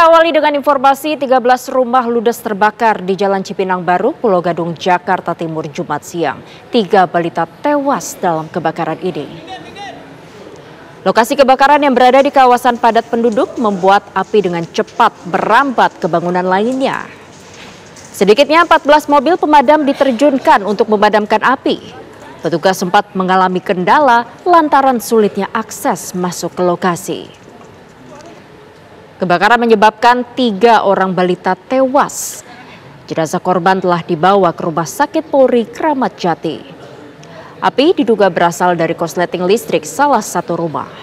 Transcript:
Kita awali dengan informasi 13 rumah ludes terbakar di Jalan Cipinang Baru, Pulogadung, Jakarta Timur, Jumat siang. 3 balita tewas dalam kebakaran ini. Lokasi kebakaran yang berada di kawasan padat penduduk membuat api dengan cepat merambat ke bangunan lainnya. Sedikitnya 14 mobil pemadam diterjunkan untuk memadamkan api. Petugas sempat mengalami kendala lantaran sulitnya akses masuk ke lokasi. Kebakaran menyebabkan 3 orang balita tewas. Jenazah korban telah dibawa ke Rumah Sakit Polri Kramat Jati. Api diduga berasal dari korsleting listrik salah satu rumah.